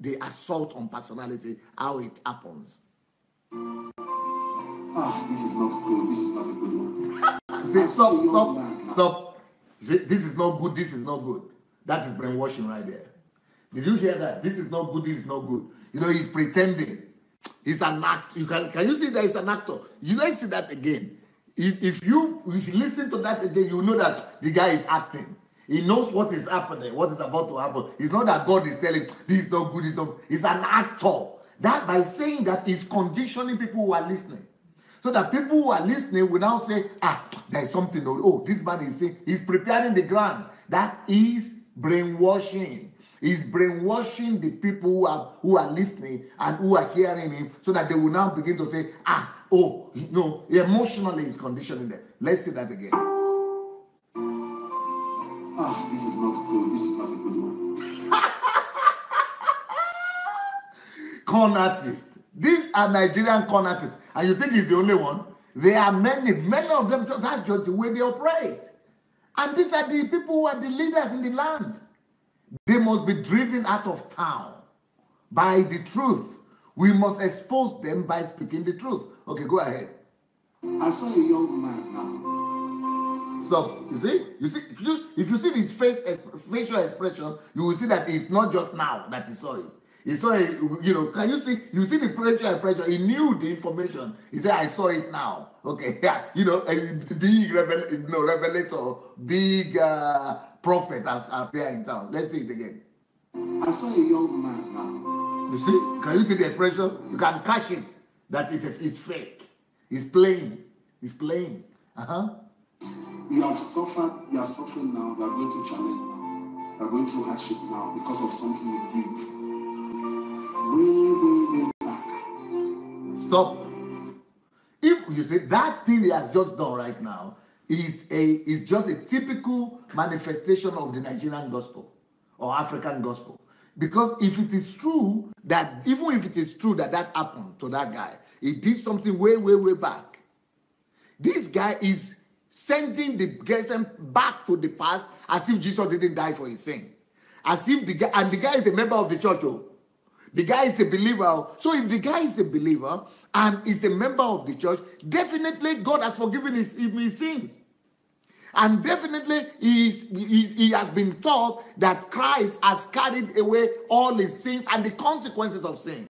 the assault on personality, how it happens. Ah, this is not good. This is not a good one. See, stop. See, this is not good. This is not good. That is brainwashing right there. Did you hear that? This is not good. This is not good. You know, he's pretending. He's an actor. You can you see that he's an actor? You guys see that again. If you listen to that again, you know that the guy is acting. He knows what is happening, what is about to happen. It's not that God is telling this is not good. It's not. He's an actor. That by saying that is conditioning people who are listening. So that people who are listening will now say, ah, there's something. Oh, this man is saying, he's preparing the ground. That is brainwashing. He's brainwashing the people who are listening and who are hearing him, so that they will now begin to say, ah, oh, no, emotionally he's conditioning them. Let's see that again. Ah, this is not good. This is not a good one. Con artists. These are Nigerian con artists. And you think he's the only one? There are many, many of them. That's just the way they operate. And these are the people who are the leaders in the land. They must be driven out of town by the truth. We must expose them by speaking the truth. Okay, go ahead. I saw a young man now. Stop. You see, if you see his facial expression, you will see that it's not just now that he saw it. He saw it, you know, can you see? You see the pressure. He knew the information. He said, I saw it now. Okay, yeah, you know, a big revelator, big prophet has appeared in town. Let's see it again. I saw a young man now. You see, can you see the expression? You can catch it. That is it's fake. It's playing. It's playing. You have suffered, you are suffering now, you are going to challenge now, you are going through hardship now because of something you did. Way back. Stop. If you see that thing he has just done right now is just a typical manifestation of the Nigerian gospel or African gospel. Because if it is true that, even if it is true that that happened to that guy, he did something way, way, way back. This guy is sending the person back to the past as if Jesus didn't die for his sin. As if the guy, and the guy is a member of the church. The guy is a believer. So if the guy is a believer and is a member of the church, definitely God has forgiven his sins. And definitely he has been taught that Christ has carried away all his sins and the consequences of sin.